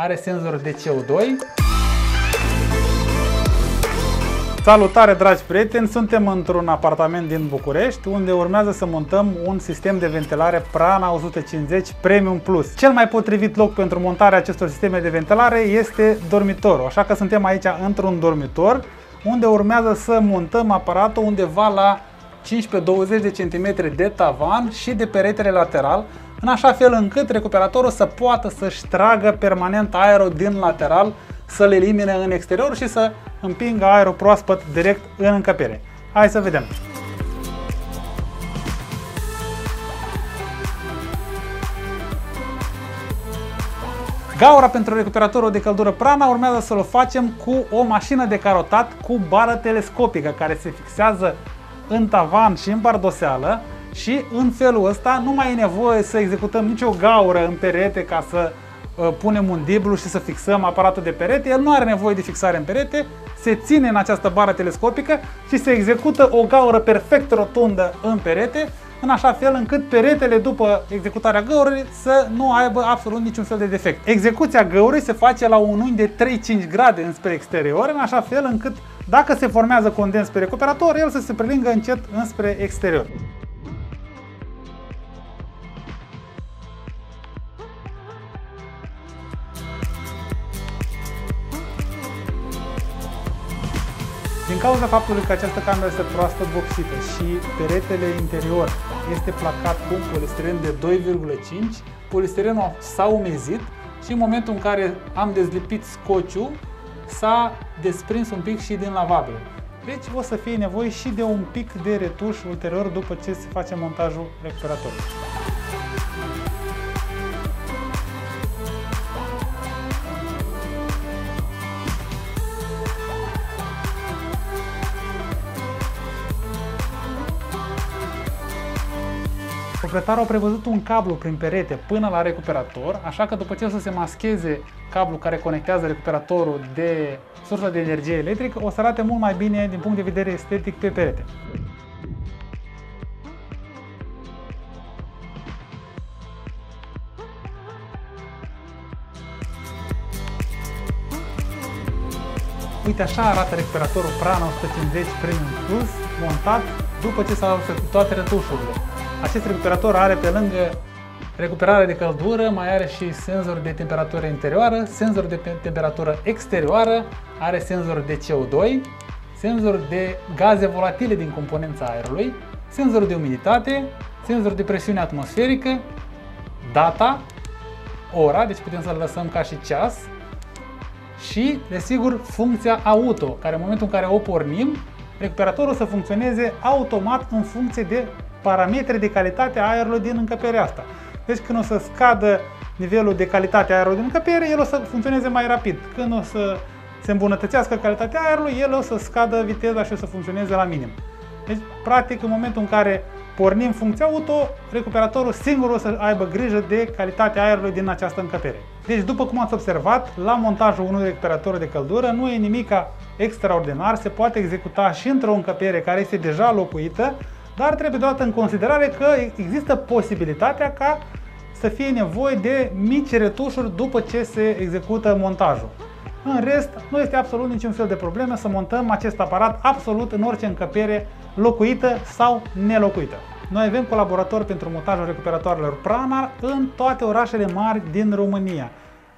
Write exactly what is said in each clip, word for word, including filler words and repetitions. are senzor de C O doi. Salutare, dragi prieteni! Suntem într-un apartament din București, unde urmează să montăm un sistem de ventilare Prana o sută cincizeci Premium Plus. Cel mai potrivit loc pentru montarea acestor sisteme de ventilare este dormitorul, așa că suntem aici într-un dormitor, unde urmează să montăm aparatul undeva la cincisprezece douăzeci de centimetri de tavan și de peretele lateral, în așa fel încât recuperatorul să poată să-și tragă permanent aerul din lateral, să-l elimine în exterior și să împingă aerul proaspăt direct în încăpere. Hai să vedem! Gaura pentru recuperatorul de căldură Prana urmează să o facem cu o mașină de carotat cu bară telescopică care se fixează în tavan și în pardoseală și în felul ăsta nu mai e nevoie să executăm nicio gaură în perete ca să punem un diblu și să fixăm aparatul de perete. El nu are nevoie de fixare în perete, se ține în această bară telescopică și se execută o gaură perfect rotundă în perete, în așa fel încât peretele după executarea găurii să nu aibă absolut niciun fel de defect. Execuția găurii se face la un unghi de trei virgulă cinci grade înspre exterior, în așa fel încât dacă se formează condens pe recuperator, el să se prelingă încet înspre exterior. Din cauza faptului că această cameră este proastă boxită și peretele interior este placat cu un polistiren de doi virgulă cinci, polistirenul s-a umezit și în momentul în care am dezlipit scociul, s-a desprins un pic și din lavabil. Deci o să fie nevoie și de un pic de retuș ulterior după ce se face montajul recuperatorului. Proprietarul a prevăzut un cablu prin perete până la recuperator, așa că după ce o să se mascheze cablul care conectează recuperatorul de sursa de energie electrică, o să arate mult mai bine din punct de vedere estetic pe perete. Uite, așa arată recuperatorul Prana o sută cincizeci Premium Plus montat după ce s-au făcut toate retușurile. Acest recuperator are, pe lângă recuperare de căldură, mai are și senzor de temperatură interioară, senzor de temperatură exterioară, are senzor de C O doi, senzor de gaze volatile din componența aerului, senzor de umiditate, senzor de presiune atmosferică, data, ora, deci putem să-l lăsăm ca și ceas, și, desigur, funcția auto, care în momentul în care o pornim, recuperatorul să funcționeze automat în funcție de parametri de calitate a aerului din încăperea asta. Deci când o să scadă nivelul de calitate a aerului din încăpere, el o să funcționeze mai rapid. Când o să se îmbunătățească calitatea aerului, el o să scadă viteza și o să funcționeze la minim. Deci, practic, în momentul în care pornim funcția auto, recuperatorul singur o să aibă grijă de calitatea aerului din această încăpere. Deci, după cum ați observat, la montajul unui recuperator de căldură nu e nimica extraordinar, se poate executa și într-o încăpere care este deja locuită, dar trebuie luat în considerare că există posibilitatea ca să fie nevoie de mici retușuri după ce se execută montajul. În rest, nu este absolut niciun fel de problemă să montăm acest aparat absolut în orice încăpere locuită sau nelocuită. Noi avem colaboratori pentru montajul recuperatoarelor Prana în toate orașele mari din România.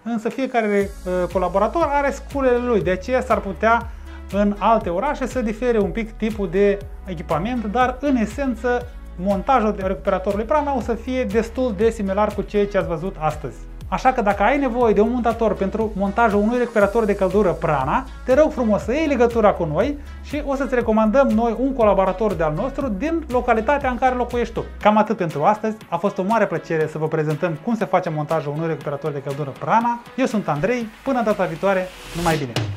Însă fiecare colaborator are sculele lui, de aceea s-ar putea în alte orașe să difere un pic tipul de echipament, dar în esență montajul recuperatorului Prana o să fie destul de similar cu ceea ce ați văzut astăzi. Așa că dacă ai nevoie de un montator pentru montajul unui recuperator de căldură Prana, te rog frumos să iei legătura cu noi și o să-ți recomandăm noi un colaborator de-al nostru din localitatea în care locuiești tu. Cam atât pentru astăzi, a fost o mare plăcere să vă prezentăm cum se face montajul unui recuperator de căldură Prana. Eu sunt Andrei, până data viitoare, numai bine!